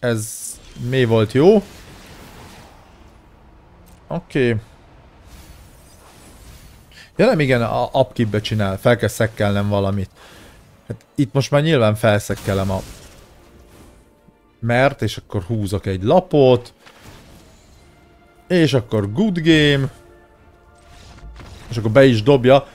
Ez mi volt jó? Oké. Okay. Ja nem igen, a upkeep-be csinál, fel kell szekkelnem valamit. Hát itt most már nyilván felszekkelem a mert, és akkor húzok egy lapot. És akkor good game. És akkor be is dobja.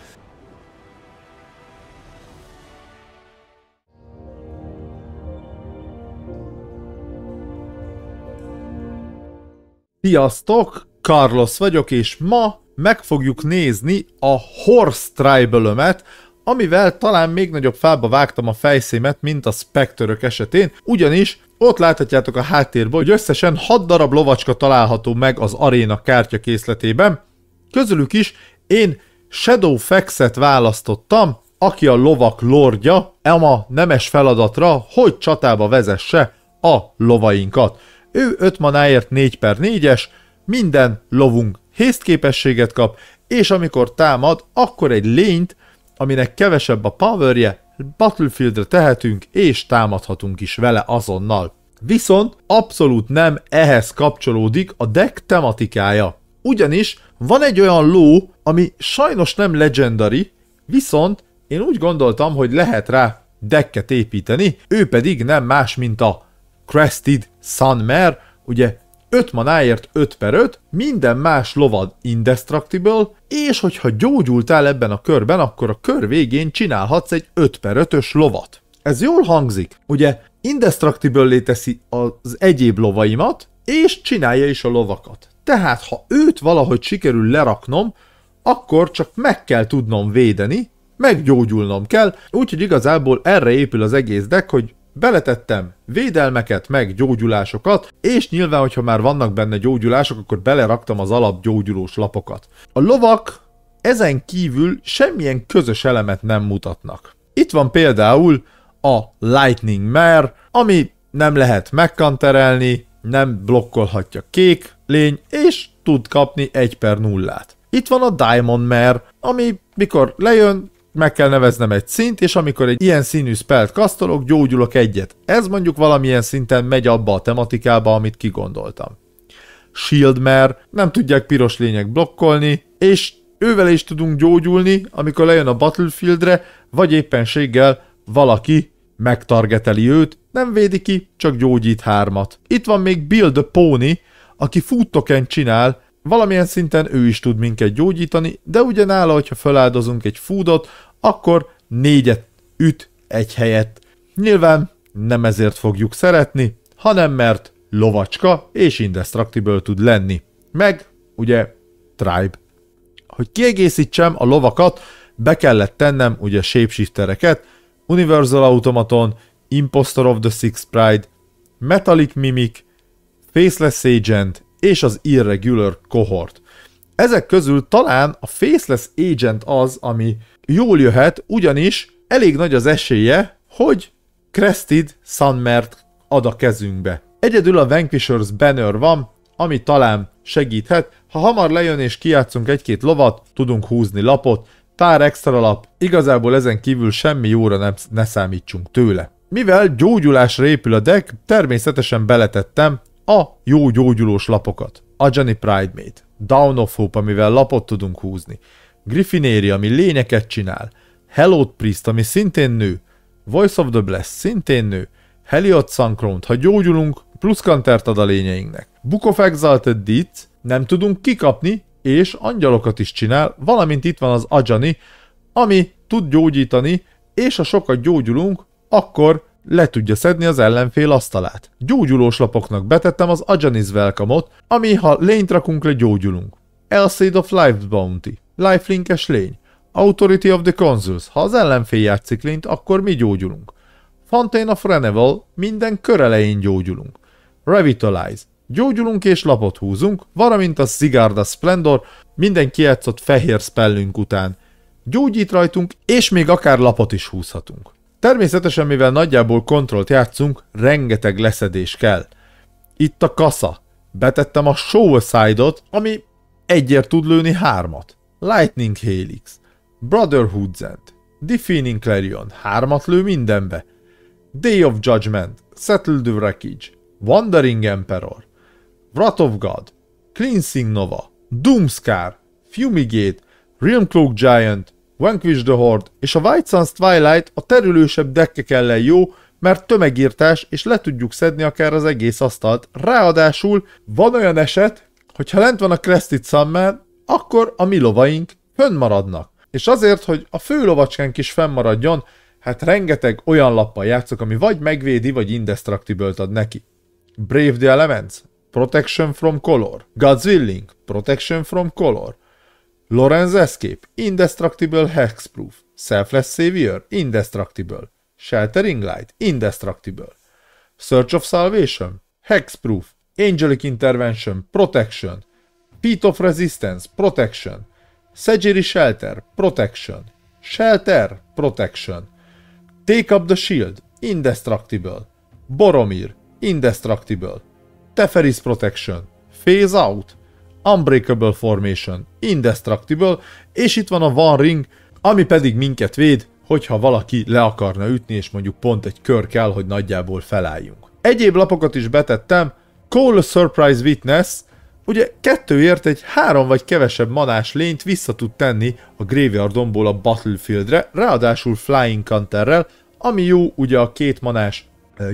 Sziasztok! Carlos vagyok, és ma meg fogjuk nézni a Horse Tribal-ömet, amivel talán még nagyobb fába vágtam a fejszémet, mint a Spectre-ök esetén, ugyanis ott láthatjátok a háttérben, hogy összesen 6 darab lovacska található meg az Arena kártyakészletében. Közülük is én Shadowfaxet választottam, aki a lovak lordja, a nemes feladatra, hogy csatába vezesse a lovainkat. Ő 5 manáért 4/4-es, minden lovunk haste képességet kap, és amikor támad, akkor egy lényt, aminek kevesebb a powerje, battlefieldre tehetünk, és támadhatunk is vele azonnal. Viszont abszolút nem ehhez kapcsolódik a deck tematikája. Ugyanis van egy olyan ló, ami sajnos nem legendary, viszont én úgy gondoltam, hogy lehet rá decket építeni, ő pedig nem más, mint a Crested Sunmare, ugye 5 manáért 5/5, minden más lovad Indestructible, és hogyha gyógyultál ebben a körben, akkor a kör végén csinálhatsz egy 5/5-ös lovat. Ez jól hangzik, ugye Indestructible-lé teszi az egyéb lovaimat, és csinálja is a lovakat. Tehát ha őt valahogy sikerül leraknom, akkor csak meg kell tudnom védeni, meggyógyulnom kell, úgyhogy igazából erre épül az egész deck, hogy beletettem védelmeket, meg gyógyulásokat, és nyilván, hogyha már vannak benne gyógyulások, akkor beleraktam az alapgyógyulós lapokat. A lovak ezen kívül semmilyen közös elemet nem mutatnak. Itt van például a Lightning Mare, ami nem lehet megkanterelni, nem blokkolhatja kék lény, és tud kapni 1/0-át. Itt van a Diamond Mare, ami mikor lejön, meg kell neveznem egy szint, és amikor egy ilyen színű spelt kasztolok, gyógyulok egyet. Ez mondjuk valamilyen szinten megy abba a tematikába, amit kigondoltam. Shield Mare, nem tudják piros lények blokkolni, és ővele is tudunk gyógyulni, amikor lejön a battlefieldre, vagy éppenséggel valaki megtargeteli őt, nem védi ki, csak gyógyít 3-at. Itt van még Bill the Pony, aki food token csinál, valamilyen szinten ő is tud minket gyógyítani, de ugyanála, hogyha feláldozunk egy foodot, akkor 4-et üt egy helyet. Nyilván nem ezért fogjuk szeretni, hanem mert lovacska és indestructible tud lenni. Meg, ugye, tribe. Hogy kiegészítsem a lovakat, be kellett tennem ugye shapeshiftereket, Universal Automaton, Impostor of the Sixth Pride, Metallic Mimic, Faceless Agent, és az Irregular Cohort. Ezek közül talán a Faceless Agent az, ami jól jöhet, ugyanis elég nagy az esélye, hogy Crested Sunmare-t ad a kezünkbe. Egyedül a Vanquisher's Banner van, ami talán segíthet, ha hamar lejön és kijátszunk 1-2 lovat, tudunk húzni lapot, pár extra lap, igazából ezen kívül semmi jóra ne számítsunk tőle. Mivel gyógyulásra épül a deck, természetesen beletettem a jó gyógyulós lapokat. Ajani's Pridemate, Dawn of Hope, amivel lapot tudunk húzni, Griffinéri, ami lényeket csinál, Hallowed Priest, ami szintén nő, Voice of the Blessed, szintén nő, Heliod Sun-Crowned, ha gyógyulunk, plusz kantert ad a lényeinknek. Book of Exalted Deeds, nem tudunk kikapni, és angyalokat is csinál, valamint itt van az Ajani, ami tud gyógyítani, és ha sokat gyógyulunk, akkor le tudja szedni az ellenfél asztalát. Gyógyulós lapoknak betettem az Ajani's Welcome-ot, ami ha lényt rakunk le, gyógyulunk. Alseid of Life's Bounty, lifelinkes lény, Authority of the Consuls, ha az ellenfél játszik lényt, akkor mi gyógyulunk. Fountain of Renewal, minden kör elején gyógyulunk. Revitalize, gyógyulunk és lapot húzunk, valamint a Sigarda Splendor, minden kijátszott fehér spellünk után. Gyógyít rajtunk, és még akár lapot is húzhatunk. Természetesen, mivel nagyjából kontrollt játszunk, rengeteg leszedés kell. Itt a kasza. Betettem a Showside-ot, ami egyért tud lőni 3-at. Lightning Helix, Brotherhood Zent, Defining Clarion, 3-at lő mindenbe. Day of Judgment, Settle the Wreckage, Wandering Emperor, Wrath of God, Cleansing Nova, Doomskar, Fumigate, Realmcloaked Giant, Vanquish the Horde és a White Suns Twilight a terülősebb deckek ellen jó, mert tömegírtás és le tudjuk szedni akár az egész asztalt. Ráadásul van olyan eset, hogyha lent van a Crested Sunmare, akkor a mi lovaink fönn maradnak. És azért, hogy a fő lovacskánk is fennmaradjon, hát rengeteg olyan lappal játszok, ami vagy megvédi, vagy Indestructible-t ad neki. Brave the Elements, Protection from Color. God's Willing, Protection from Color. Lorenz Escape, Indestructible Hexproof. Selfless Savior, Indestructible. Sheltering Light, Indestructible. Search of Salvation, Hexproof. Angelic Intervention, Protection. Feet of Resistance, Protection. Sejiri Shelter, Protection. Shelter, Protection. Take Up the Shield, Indestructible. Boromir, Indestructible. Teferis Protection, Phase Out. Unbreakable Formation, Indestructible, és itt van a One Ring, ami pedig minket véd, hogyha valaki le akarna ütni, és mondjuk pont egy kör kell, hogy nagyjából felálljunk. Egyéb lapokat is betettem, Call a Surprise Witness, ugye 2-ért egy 3 vagy kevesebb manás lényt vissza tud tenni a graveyardomból a Battlefieldre, ráadásul Flying Counterrel, ami jó ugye a 2 manás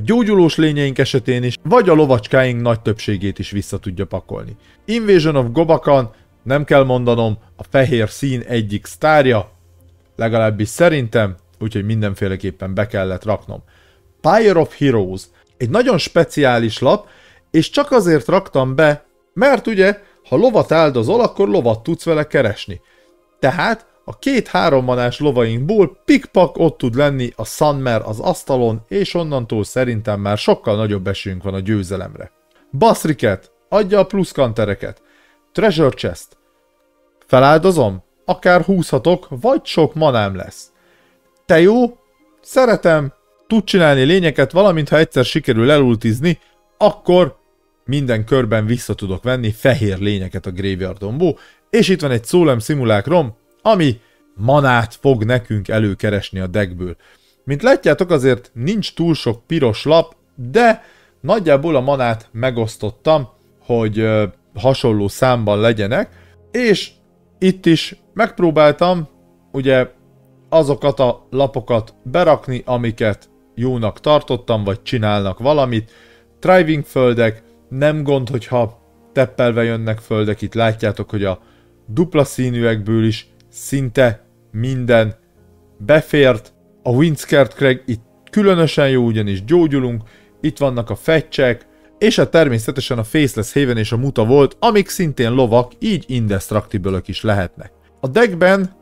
gyógyulós lényeink esetén is, vagy a lovacskáink nagy többségét is vissza tudja pakolni. Invasion of Gobakan, nem kell mondanom, a fehér szín egyik sztárja, legalábbis szerintem, úgyhogy mindenféleképpen be kellett raknom. Pyre of Heroes, egy nagyon speciális lap, és csak azért raktam be, mert ugye, ha lovat áldozol, akkor lovat tudsz vele keresni. Tehát a 2-3 manás lovainkból pikpak ott tud lenni a Sunmare az asztalon, és onnantól szerintem már sokkal nagyobb esélyünk van a győzelemre. Basriket, adja a plusz kantereket. Treasure Chest. Feláldozom? Akár húzhatok, vagy sok manám lesz. Te jó? Szeretem. Tud csinálni lényeket, valamint ha egyszer sikerül elultizni, akkor minden körben vissza tudok venni fehér lényeket a graveyardomból, és itt van egy Solemn Simulacrum, ami manát fog nekünk előkeresni a deckből. Mint látjátok, azért nincs túl sok piros lap, de nagyjából a manát megosztottam, hogy hasonló számban legyenek, és itt is megpróbáltam ugye azokat a lapokat berakni, amiket jónak tartottam, vagy csinálnak valamit. Thriving földek, nem gond, hogyha teppelve jönnek földek, itt látjátok, hogy a dupla színűekből is szinte minden befért. A Windscared Crag itt különösen jó, ugyanis gyógyulunk, itt vannak a fecsek, és a természetesen a Faceless Haven és a Muta Volt, amik szintén lovak, így Indestructible-ök is lehetnek. A deckben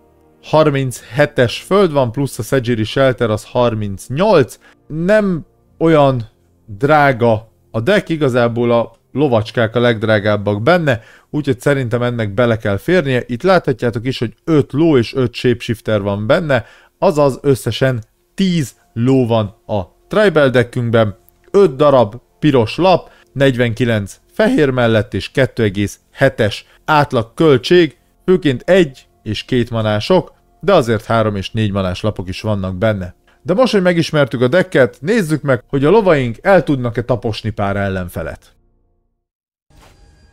37-es föld van, plusz a Sejiri Shelter az 38, nem olyan drága a deck, igazából a lovacskák a legdrágábbak benne, úgyhogy szerintem ennek bele kell férnie. Itt láthatjátok is, hogy 5 ló és 5 Shapeshifter van benne, azaz összesen 10 ló van a tribal deckünkben, 5 darab piros lap, 49 fehér mellett és 2,7-es átlag költség, főként 1 és 2 manások, de azért 3 és 4 manás lapok is vannak benne. De most, hogy megismertük a decket, nézzük meg, hogy a lovaink el tudnak-e taposni pár ellenfelet.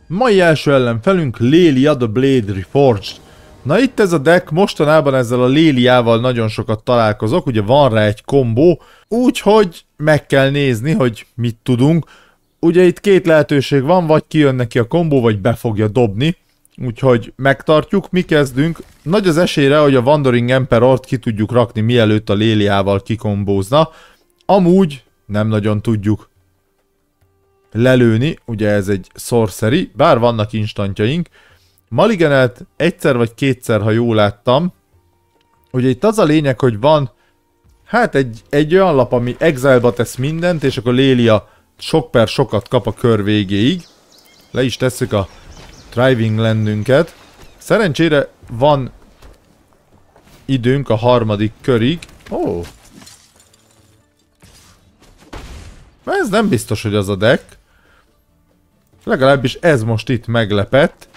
Mai első ellenfelünk Lelia the Blade Reforged. Na itt ez a deck, mostanában ezzel a Leliával nagyon sokat találkozok, ugye van rá egy kombó, úgyhogy meg kell nézni, hogy mit tudunk. Ugye itt 2 lehetőség van, vagy kijön neki a kombó, vagy be fogja dobni. Úgyhogy megtartjuk, mi kezdünk. Nagy az esélyre, hogy a Wandering Emperort ki tudjuk rakni, mielőtt a Leliával kikombózna. Amúgy nem nagyon tudjuk lelőni, ugye ez egy sorcery, bár vannak instantjaink. Maligenelt egyszer vagy 2-szer, ha jól láttam. Ugye itt az a lényeg, hogy van hát egy olyan lap, ami exile-ba tesz mindent, és akkor Lelia sok per sokat kap a kör végéig. Le is tesszük a Driving Landünket. Szerencsére van időnk a 3. körig. Oh. Ez nem biztos, hogy az a deck. Legalábbis ez most itt meglepett.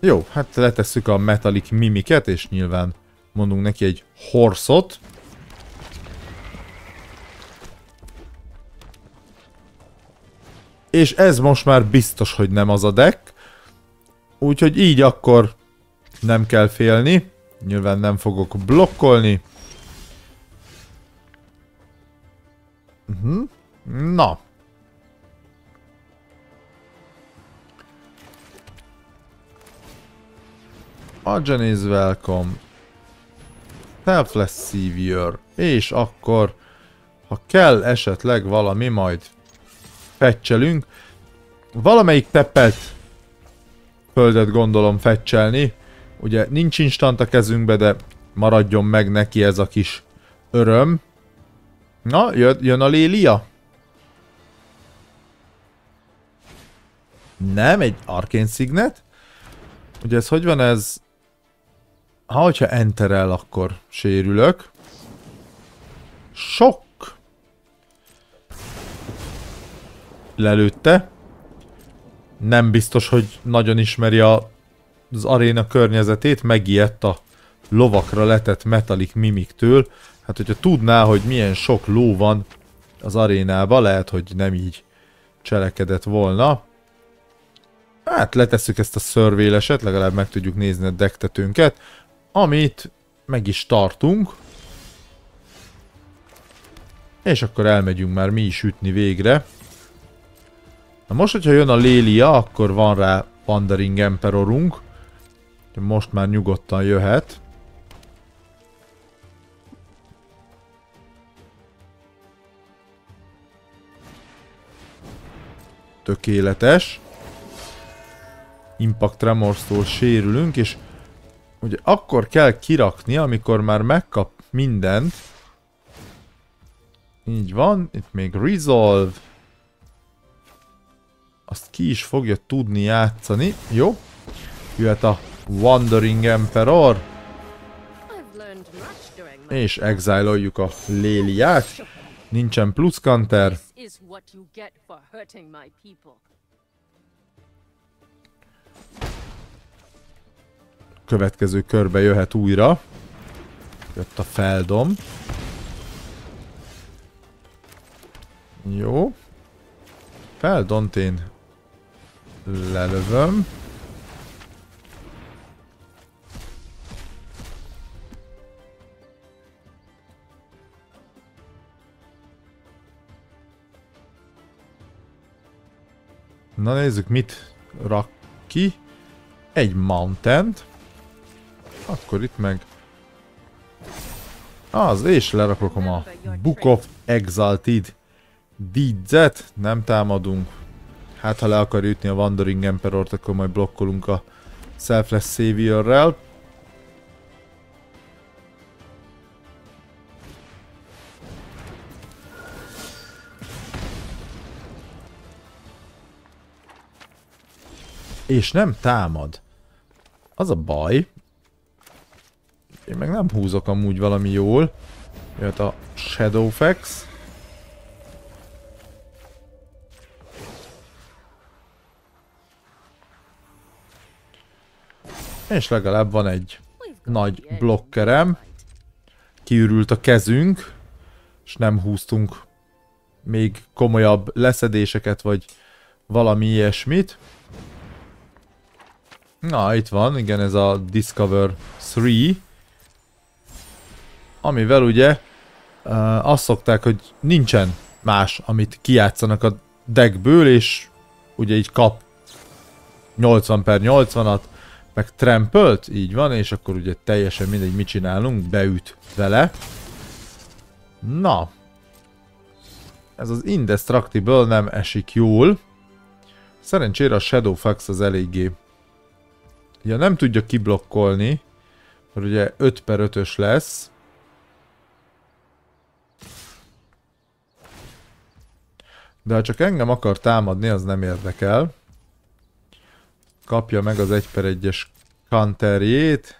Jó, hát letesszük a Metallic Mimicet, és nyilván mondunk neki egy horszot. és ez most már biztos, hogy nem az a deck. Úgyhogy így akkor nem kell félni. Nyilván nem fogok blokkolni. Na. Ajani's Welcome. Selfless Savior. És akkor, ha kell esetleg valami, majd feccselünk. Valamelyik teppelt földet gondolom feccselni. Ugye nincs instant a kezünkbe, de maradjon meg neki ez a kis öröm. Na, jön a Lélia? Nem, egy Arcane Signet. Ugye ez hogy van ez? Ha, hogyha enterel, akkor sérülök. Sok! Lelőtte. Nem biztos, hogy nagyon ismeri az aréna környezetét, megijedt a lovakra letett Metallic Mimiktől. Hát, hogyha tudná, hogy milyen sok ló van az arénában, lehet, hogy nem így cselekedett volna. Hát, letesszük ezt a szörvéleset, legalább meg tudjuk nézni a dektetőnket, amit meg is tartunk. És akkor elmegyünk már mi is ütni végre. Na most, hogyha jön a Lélia, akkor van rá Wandering Emperorunk. Most már nyugodtan jöhet. Tökéletes. Impact Tremorstól sérülünk, és ugye akkor kell kirakni, amikor már megkap mindent. Így van, itt még Resolve. Azt ki is fogja tudni játszani. Jó. Jöhet a Wandering Emperor. És exile-oljuk a Léliát. Nincsen plusz counter. Következő körbe jöhet újra. Jött a feldom. Jó. Feldont én lelövöm. Na nézzük, mit rak ki. Egy mountain-t. Akkor itt meg... Az, és lerakom a Book of Exalted Deeds-et. Nem támadunk. Hát, ha le akar ütni a Wandering Emperort, akkor majd blokkolunk a Selfless Saviorrel. És nem támad. Az a baj. Én meg nem húzok amúgy valami jól. Jött a Shadowfax. És legalább van egy nagy blokkerem. Kiürült a kezünk. És nem húztunk még komolyabb leszedéseket, vagy valami ilyesmit. Na, itt van, igen, ez a Discover 3. Amivel ugye azt szokták, hogy nincsen más, amit kijátszanak a deckből, és ugye így kap 80×80-at, meg trampölt, így van, és akkor ugye teljesen mindegy, mit csinálunk, beüt vele. Na. Ez az Indestructible nem esik jól. Szerencsére a Shadowfax az eléggé. Ugye nem tudja kiblokkolni, mert ugye 5×5-ös lesz. De ha csak engem akar támadni, az nem érdekel. Kapja meg az 1×1-es counterjét.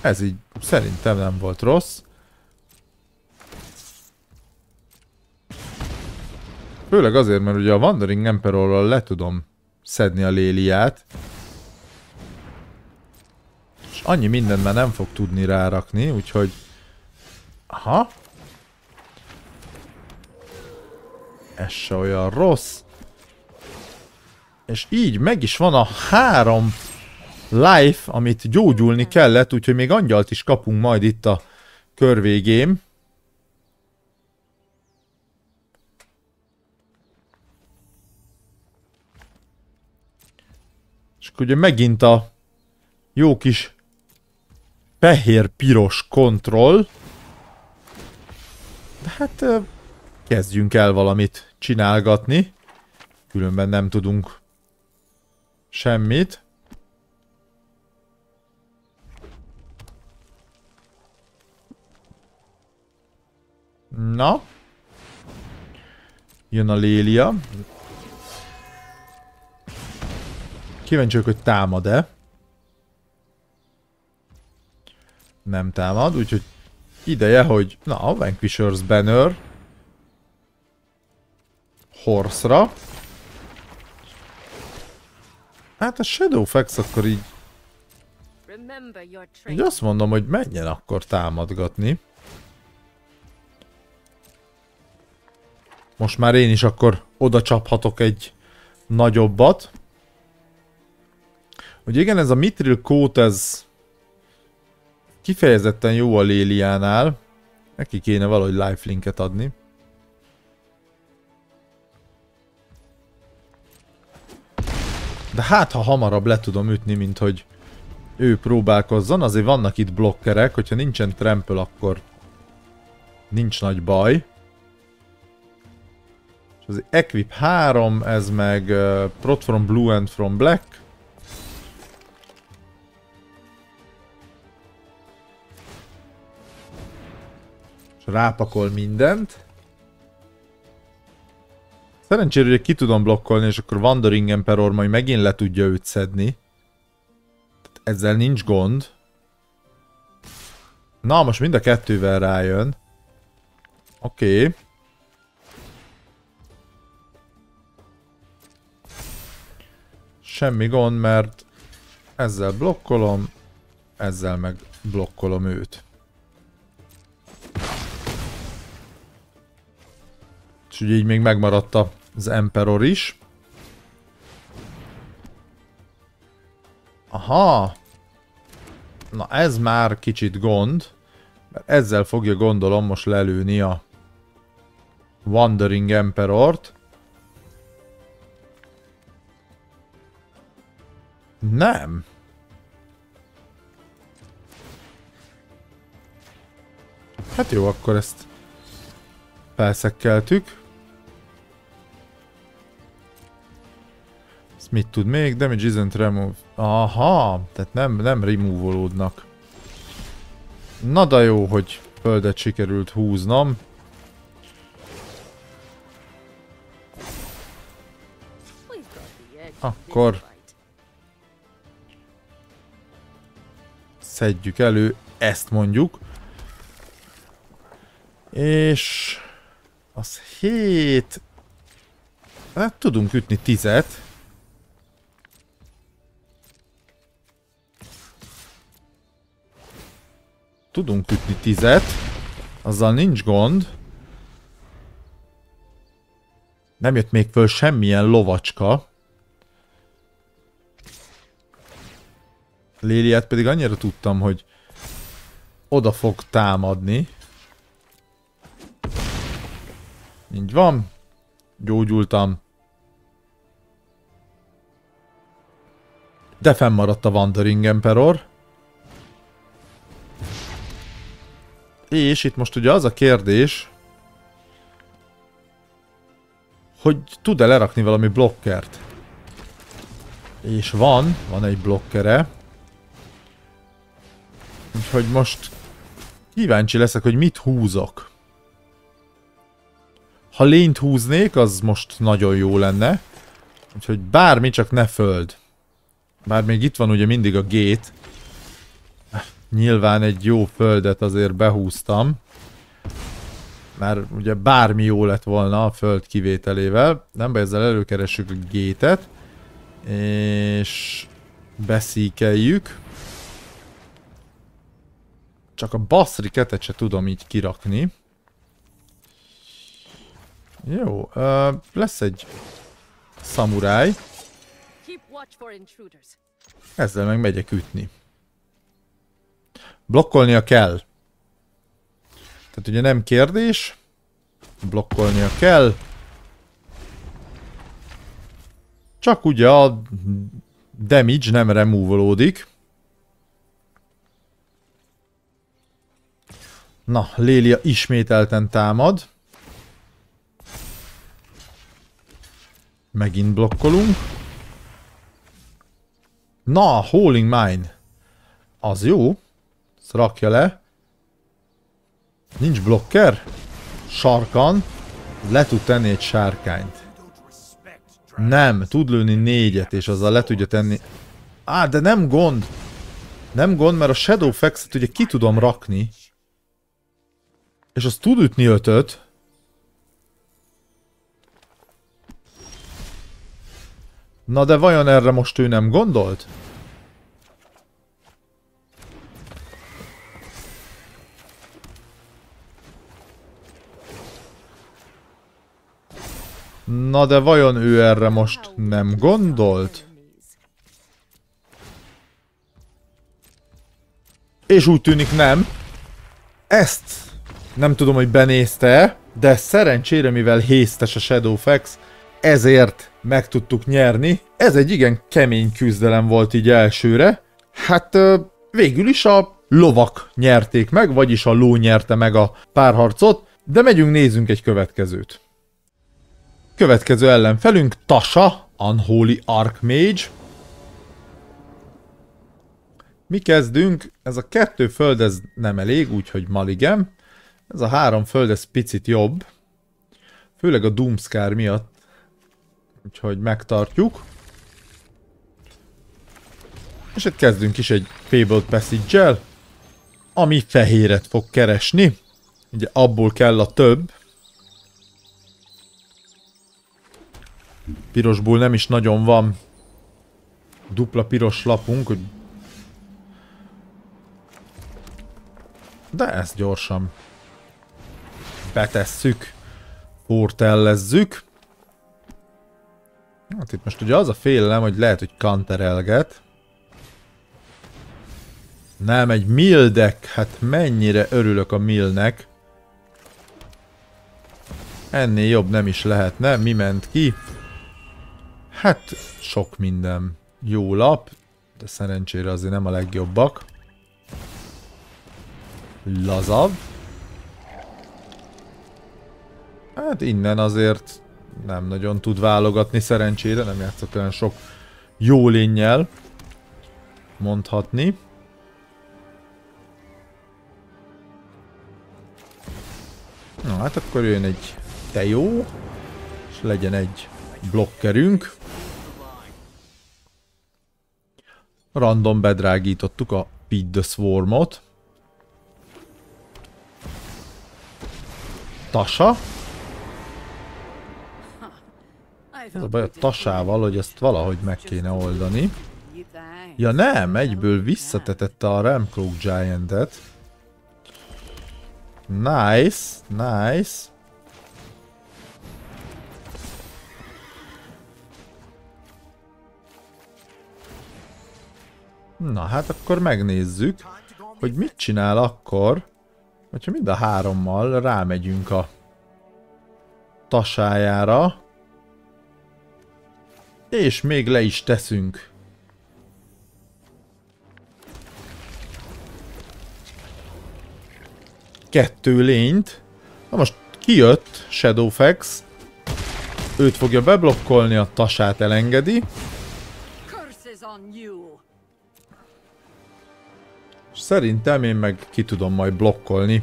Ez így szerintem nem volt rossz. Főleg azért, mert ugye a Wandering Emperorral le tudom szedni a Léliát. Annyi mindent már nem fog tudni rárakni, úgyhogy Aha. Ez se olyan rossz. És így meg is van a 3 life, amit gyógyulni kellett, úgyhogy még angyalt is kapunk majd itt a kör végén. És ugye megint a jó kis fehér-piros kontroll. De hát kezdjünk el valamit csinálgatni. Különben nem tudunk semmit. Na. Jön a Lélia. Kíváncsiak, hogy támad-e. Nem támad, úgyhogy ideje, hogy... Na, a Vanquisher's Banner. Horse-ra. Hát a Shadowfax akkor így... Így azt mondom, hogy menjen akkor támadgatni. Most már én is akkor oda csaphatok egy nagyobbat. Ugye igen, ez a Mithril kód, ez kifejezetten jó a Léliánál. Neki kéne valahogy lifelinket adni. De hát, ha hamarabb le tudom ütni, mint hogy ő próbálkozzon. Azért vannak itt blokkerek, hogyha nincsen trampöl, akkor nincs nagy baj. És az Equip 3, ez meg Prot from Blue and from Black. És rápakol mindent. Szerencsére, hogy ki tudom blokkolni, és akkor Wandering Emperor majd megint le tudja őt szedni. Tehát ezzel nincs gond. Na, most mind a kettővel rájön. Oké. Okay. Semmi gond, mert ezzel blokkolom, ezzel meg blokkolom őt. És ugye így még megmaradt az Emperor is. Aha! Na ez már kicsit gond. Mert ezzel fogja gondolom most lelőni a Wandering Emperort. Nem! Hát jó, akkor ezt felszekkeltük. Mit tud még? Damage isn't remove. Aha, tehát nem remove-olódnak. Na da jó, hogy földet sikerült húznom. Akkor szedjük elő, ezt mondjuk. És az 7... Hát tudunk ütni 10-et. Tudunk ütni 10-et, azzal nincs gond. Nem jött még föl semmilyen lovacska. Léliát pedig annyira tudtam, hogy oda fog támadni. Így van. Gyógyultam. De fennmaradt a Wandering Emperor. És itt most ugye az a kérdés, hogy tud-e lerakni valami blokkert. És van egy blokkere. Úgyhogy most kíváncsi leszek, hogy mit húzok. Ha lényt húznék, az most nagyon jó lenne. Úgyhogy bármi, csak ne föld. Bár még itt van ugye mindig a gate. Nyilván egy jó földet azért behúztam. Már ugye bármi jó lett volna a föld kivételével. Nem baj, ezzel előkeressük a gétet. És beszíkeljük. Csak a basszriketet se tudom így kirakni. Jó, lesz egy szamuráj. Ezzel meg megyek ütni. Blokkolnia kell. Tehát ugye nem kérdés. Blokkolnia kell. Csak ugye a damage nem remove-olódik. Na, Lélia ismételten támad. Megint blokkolunk. Na, Holding Mine. Az jó. Ezt rakja le. Nincs blokker. Sarkan. Le tud tenni egy sárkányt. Nem, tud lőni négyet, és azzal le tudja tenni. Á, de nem gond. Nem gond, mert a Shadowfax-et ugye ki tudom rakni. És az tud ütni ötöt. Na de vajon erre most ő nem gondolt? Na de vajon ő erre most nem gondolt? És úgy tűnik nem. Ezt nem tudom, hogy benézte, de szerencsére, mivel hésztes a Shadowfax, ezért meg tudtuk nyerni. Ez egy igen kemény küzdelem volt így elsőre. Hát végül is a lovak nyerték meg, vagyis a ló nyerte meg a párharcot, de megyünk nézzünk egy következőt. Következő ellenfelünk Tasha, Unholy Archmage. Mi kezdünk, ez a 2 föld ez nem elég, úgyhogy Maligem. Ez a 3 föld ez picit jobb. Főleg a Doomskar miatt. Úgyhogy megtartjuk. És itt kezdünk is egy Fabled Passage-el, ami fehéret fog keresni. Ugye abból kell a több. Pirosból nem is nagyon van dupla piros lapunk. De ezt gyorsan betesszük. Portellezzük. Hát itt most ugye az a félelem, hogy lehet, hogy kanterelget. Nem, egy mildek. Hát mennyire örülök a millnek. Ennél jobb nem is lehetne. Mi ment ki? Hát sok minden jó lap, de szerencsére azért nem a legjobbak. Lazabb. Hát innen azért nem nagyon tud válogatni szerencsére, nem játszott olyan sok jó lénnyel mondhatni. Na hát akkor jön egy tejó, és legyen egy blokkerünk. Random bedrágítottuk a Feed the Swarmot. Tasha. Az a baj a Tasával, hogy ezt valahogy meg kéne oldani. Ja nem, egyből visszatetette a Ramcroak Giant-et. Nice, nice. Na hát akkor megnézzük, hogy mit csinál akkor, hogyha mind a 3-mal rámegyünk a Tasájára. És még le is teszünk. Kettő lényt. Na most kijött Shadowfax. Őt fogja beblokkolni, a Tasát elengedi. Szerintem én meg ki tudom majd blokkolni.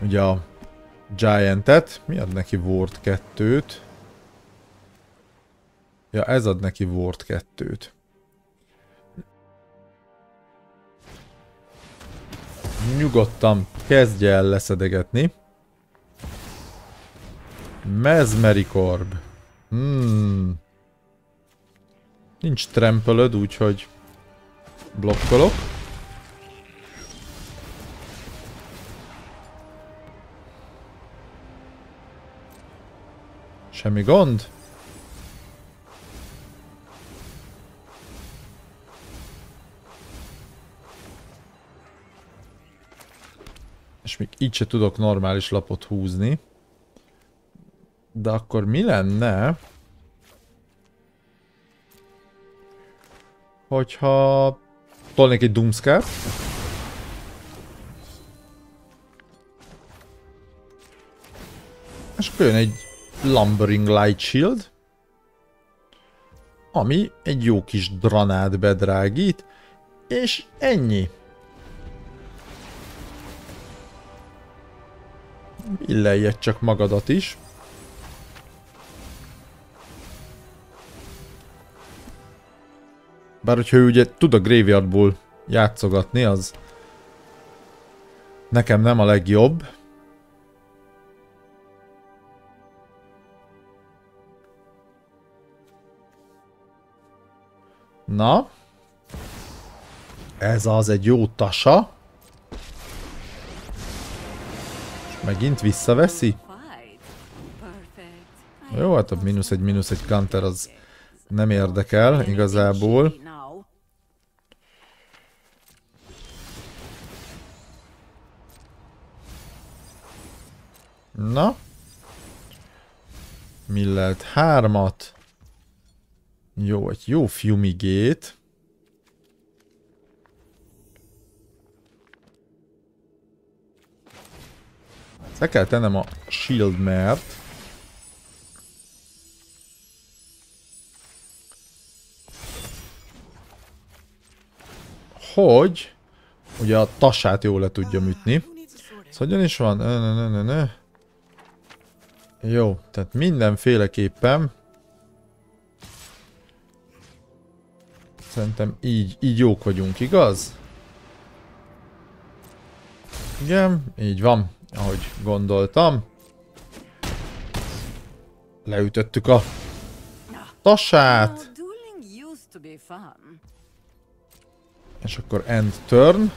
Ugye a Giant-et. Mi ad neki Ward 2-t? Ja, ez ad neki Ward 2-t. Nyugodtan kezdje el leszedegetni. Mesmeric Orb. Nincs trampölöd, úgyhogy blokkolok. Semmi gond. És még így se tudok normális lapot húzni. De akkor mi lenne, hogyha tolnék egy Doomskart? És akkor jön egy Lumbering Light Shield, ami egy jó kis dranát bedrágít, és ennyi. Illeljed csak magadat is. Bár hogyha ő ugye tud a graveyardból játszogatni, az nekem nem a legjobb. Na. Ez az egy jó tasa. És megint visszaveszi. Jó, hát a mínusz egy counter az nem érdekel igazából. Na. Millelt 3-at. Jó, egy jó fumigét. Le kell tennem a Shield Mare-t. Hogy ugye a tasát jól le tudjam ütni. Ez hogyan is van? Jó, tehát mindenféleképpen szerintem így jók vagyunk, igaz? Igen, így van, ahogy gondoltam. Leütöttük a tasát. És akkor end turn.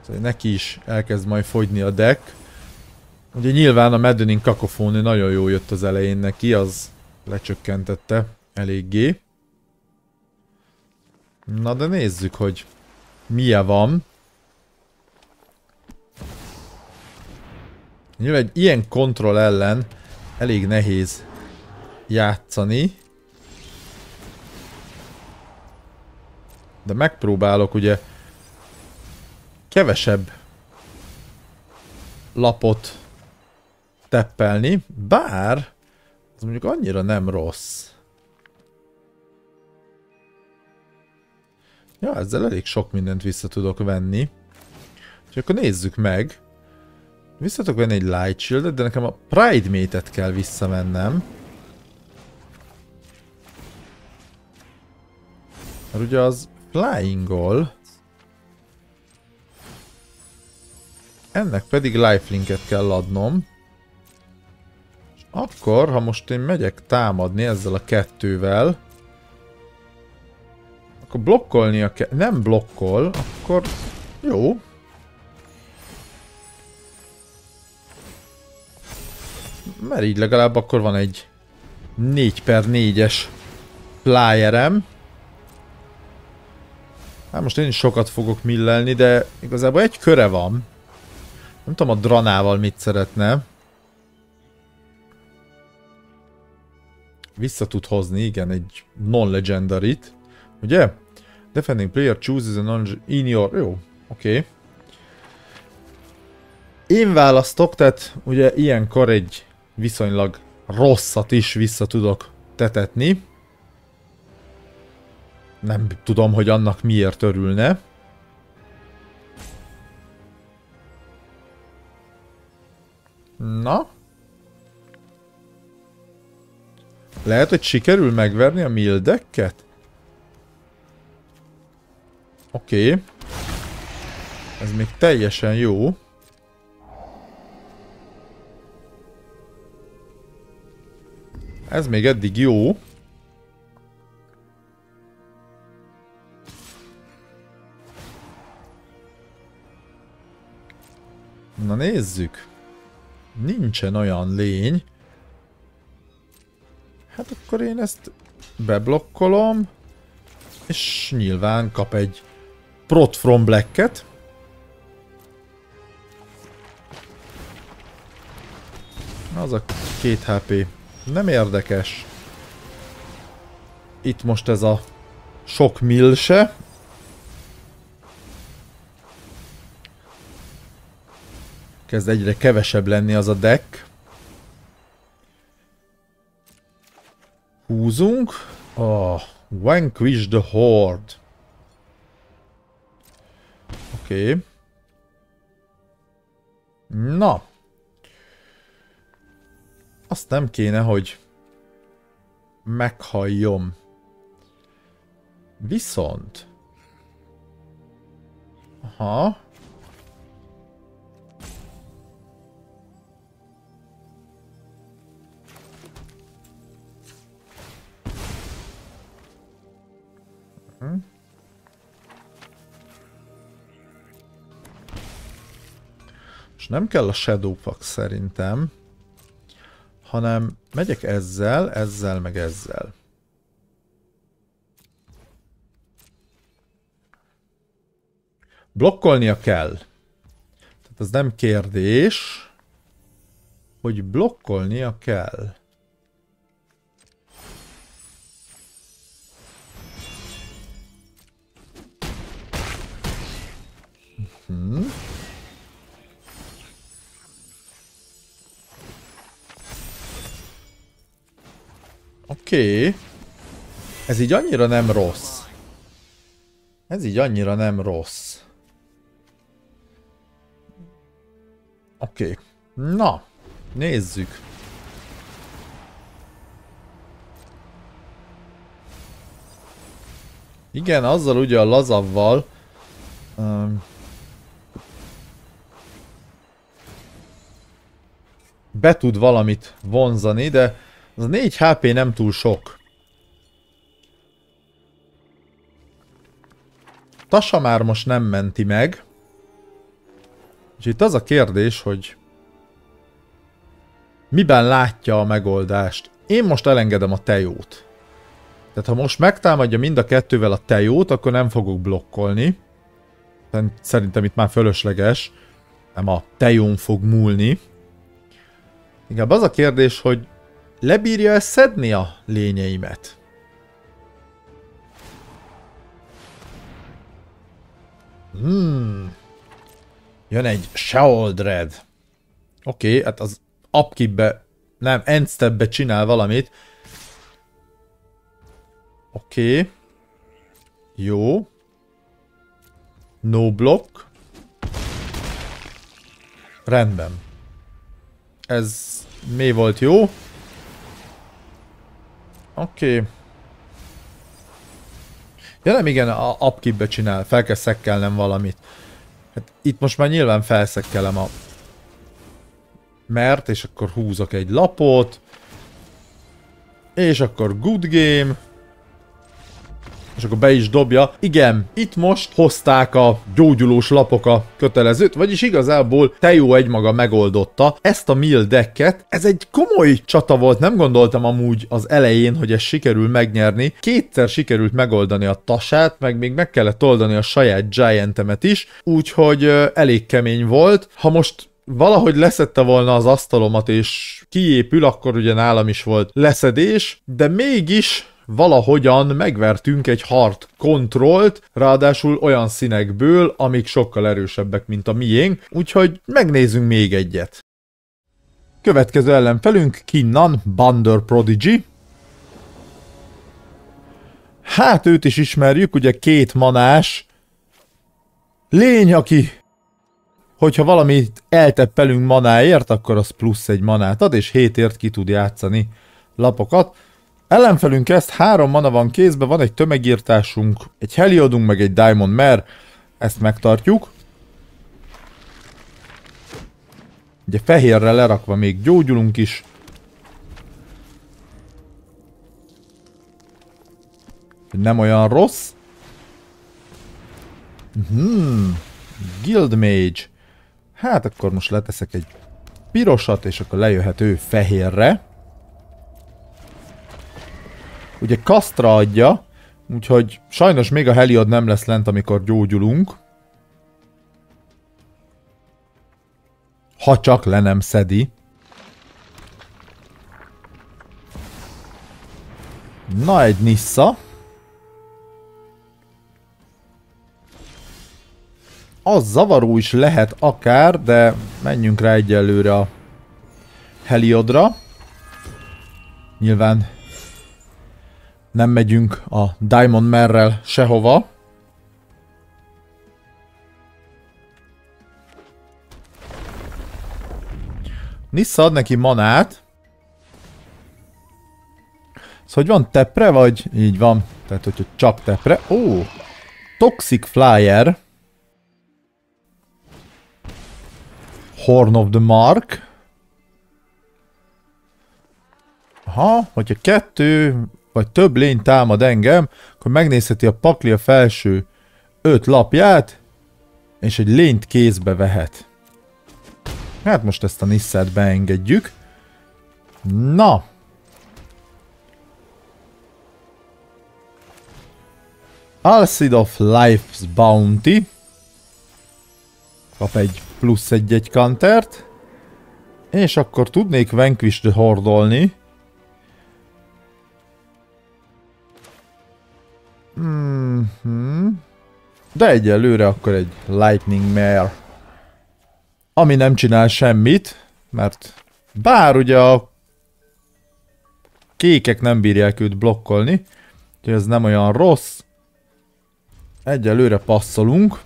Szóval neki is elkezd majd fogyni a deck. Ugye nyilván a Maddening Kakofóni nagyon jó jött az elején neki, az lecsökkentette eléggé. Na de nézzük, hogy milyen van. Nyilván egy ilyen kontroll ellen elég nehéz játszani. De megpróbálok ugye kevesebb lapot teppelni, bár az mondjuk annyira nem rossz. Ja, ezzel elég sok mindent vissza tudok venni. Úgyhogy akkor nézzük meg. Vissza tudok venni egy Light Shield-et, de nekem a Pridemate-et kell visszamennem. Mert ugye az flying-ol. Ennek pedig lifelinket kell adnom. És akkor, ha most én megyek támadni ezzel a kettővel, akkor blokkolnia kell. Nem blokkol, akkor jó. Mert így legalább akkor van egy 4x4-es plájerem. Hát most én is sokat fogok millelni, de igazából egy köre van. Nem tudom a dranával mit szeretne. Vissza tud hozni, igen, egy non-legendaryt. Ugye? Defending player chooses a non-in your... Jó, oké. Én választok, tehát ugye ilyenkor egy viszonylag rosszat is vissza tudok tetetni. Nem tudom, hogy annak miért örülne. Na? Lehet, hogy sikerül megverni a mildeket? Oké. Ez még teljesen jó. Ez még eddig jó. Na nézzük. nincsen olyan lény. Hát akkor én ezt beblokkolom, és nyilván kap egy Prot from Black-et. Az a 2 HP. Nem érdekes. Itt most ez a sok mill se. Kezd egyre kevesebb lenni az a deck. Húzunk. Oh, Vanquish the Horde. Oké. Okay. Na. Azt nem kéne, hogy meghalljom. Viszont. Aha. És nem kell a Shadowfax szerintem, hanem megyek ezzel, ezzel, meg ezzel. Blokkolnia kell. Tehát ez nem kérdés, hogy blokkolnia kell. Uh-huh. Oké. Okay. Ez így annyira nem rossz. Ez így annyira nem rossz. Oké. Okay. Na, nézzük. Igen, azzal ugye a lazavval... be tud valamit vonzani, de az a 4 HP nem túl sok. Tasa már most nem menti meg. És itt az a kérdés, hogy miben látja a megoldást. Én most elengedem a tejót. Tehát ha most megtámadja mind a kettővel a tejót, akkor nem fogok blokkolni. Szerintem itt már fölösleges. Nem a tejón fog múlni. Inkább az a kérdés, hogy lebírja-e szedni a lényeimet? Jön egy Sheoldred. Oké, okay, hát az upkeep-be, nem, endstep-be csinál valamit. Oké. Okay. Jó. No block. Rendben. Ez mi volt jó? Oké. Okay. Ja nem igen, a upkeep-be csinál, fel kell szekkelnem valamit. Hát itt most már nyilván felszekkelem a mert, és akkor húzok egy lapot. És akkor good game. És akkor be is dobja. Igen, itt most hozták a gyógyulós lapok a kötelezőt, vagyis igazából Tejó egymaga megoldotta ezt a mill decket. Ez egy komoly csata volt, nem gondoltam amúgy az elején, hogy ez sikerül megnyerni. Kétszer sikerült megoldani a tasát, meg még meg kellett oldani a saját giantemet is, úgyhogy elég kemény volt. Ha most valahogy leszette volna az asztalomat és kiépül, akkor ugye nálam is volt leszedés, de mégis... valahogyan megvertünk egy hard kontrollt, ráadásul olyan színekből, amik sokkal erősebbek, mint a miénk, úgyhogy megnézzünk még egyet. Következő ellenfelünk Kinnan, Bander Prodigy. Hát őt is ismerjük, ugye 2 manás lény, aki hogyha valamit elteppelünk manáért, akkor az plusz 1 manát ad, és 7ért ki tud játszani lapokat. Ellenfelünk ezt 3 mana van kézbe, van egy tömegírtásunk, egy Heliodunk, meg egy Diamond Mare, ezt megtartjuk. Ugye fehérre lerakva még gyógyulunk is. Nem olyan rossz. Guild Mage. Hát akkor most leteszek egy pirosat, és akkor lejöhet ő fehérre. Ugye kasztra adja, úgyhogy sajnos még a Heliod nem lesz lent, amikor gyógyulunk. Ha csak le nem szedi. Na, egy nissza. Az zavaró is lehet akár, de menjünk rá egyelőre a Heliodra. Nyilván nem megyünk a Diamond Mare-rel sehova. Nissa ad neki manát. Szóval, hogy van tepre, vagy? Így van. Tehát, hogyha csak tepre. Ó! Toxic Flyer. Horn of the Mark. Aha, hogyha kettő vagy több lény támad engem, akkor megnézheti a pakli a felső 5 lapját, és egy lényt kézbe vehet. Hát most ezt a Nissát beengedjük. Na! Alseid of Life's Bounty. Kap egy plusz egy countert. És akkor tudnék Vanquish the Horde-olni. De egyelőre akkor egy Lightning Mare. Ami nem csinál semmit, mert bár ugye a kékek nem bírják őt blokkolni, úgyhogy ez nem olyan rossz. Egyelőre passzolunk.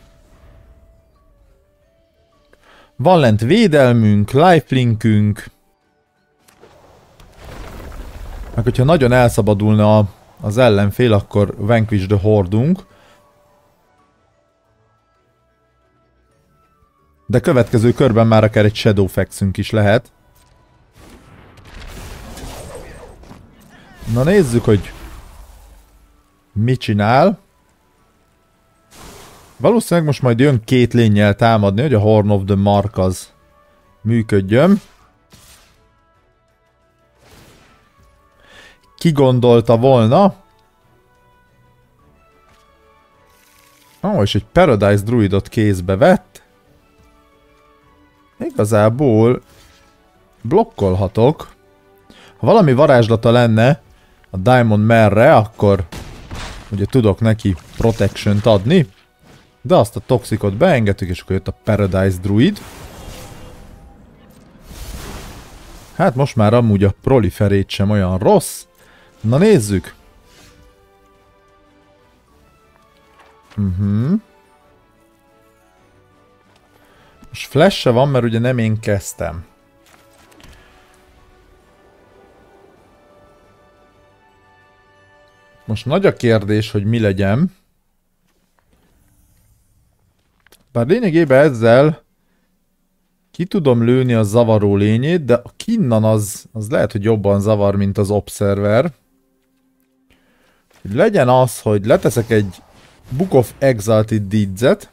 Van lent védelmünk, lifelinkünk. Meg hogyha nagyon elszabadulna az ellenfél, akkor Vanquish the Horde-unk. De következő körben már akár egy Shadowfaxünk is lehet. Na nézzük, hogy mit csinál. Valószínűleg most majd jön két lénnyel támadni, hogy a Horn of the Mark az működjön. Ki gondolta volna? Ó, és egy Paradise Druidot kézbe vett. Igazából blokkolhatok. Ha valami varázslata lenne a Diamond Mare-re, akkor ugye tudok neki protection-t adni. De azt a toxikot beengedtük, és akkor jött a Paradise Druid. Hát most már amúgy a proliferét sem olyan rossz. Na nézzük! Most flash-e van, mert ugye nem én kezdtem. Most nagy a kérdés, hogy mi legyen. Bár lényegében ezzel ki tudom lőni a zavaró lényét, de a kinnan az lehet, hogy jobban zavar, mint az Observer. Legyen az, hogy leteszek egy Book of Exalted Deeds-et.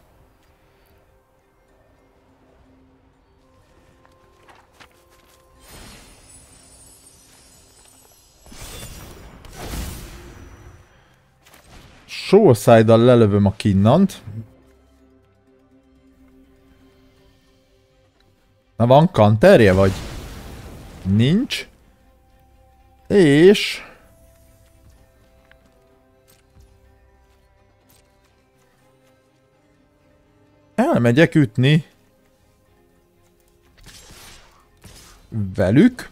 Soulside-dal lelövöm a kinnant. Na, van counterje, vagy? Nincs. És... elmegyek ütni velük.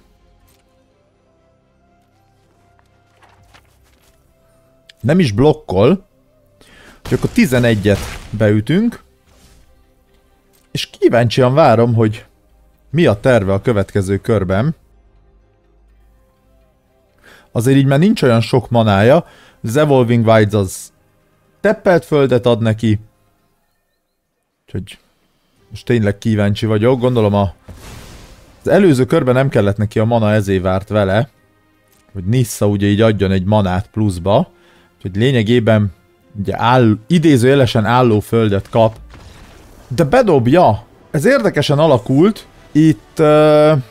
Nem is blokkol. Úgyhogy akkor 11-et beütünk. És kíváncsian várom, hogy mi a terve a következő körben. Azért így már nincs olyan sok manája. Az Evolving Wilds az teppelt földet ad neki. Úgyhogy most tényleg kíváncsi vagyok. Gondolom az előző körben nem kellett neki a mana, ezért várt vele. Hogy Nissa ugye így adjon egy manát pluszba. Úgyhogy lényegében ugye idézőjelesen álló földet kap. De bedobja! Ez érdekesen alakult. Itt,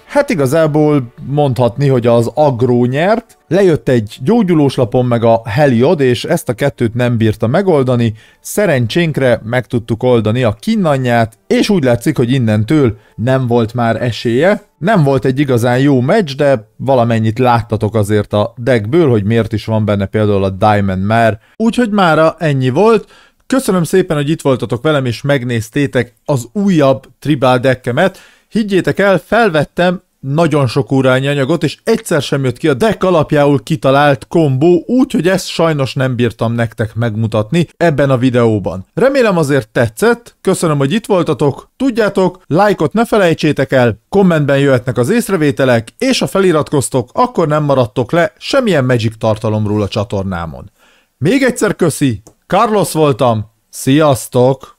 hát igazából mondhatni, hogy az agró nyert, lejött egy gyógyulós lapon meg a Heliod, és ezt a kettőt nem bírta megoldani, szerencsénkre meg tudtuk oldani a kinnanyját, és úgy látszik, hogy innentől nem volt már esélye. Nem volt egy igazán jó meccs, de valamennyit láttatok azért a deckből, hogy miért is van benne például a Diamond Mare. Úgyhogy mára ennyi volt. Köszönöm szépen, hogy itt voltatok velem, és megnéztétek az újabb tribal deckemet. Higgyétek el, felvettem nagyon sok órányi anyagot, és egyszer sem jött ki a deck alapjául kitalált kombó, úgyhogy ezt sajnos nem bírtam nektek megmutatni ebben a videóban. Remélem azért tetszett, köszönöm, hogy itt voltatok, tudjátok, lájkot ne felejtsétek el, kommentben jöhetnek az észrevételek, és ha feliratkoztok, akkor nem maradtok le semmilyen Magic tartalomról a csatornámon. Még egyszer köszi, Carlos voltam, sziasztok!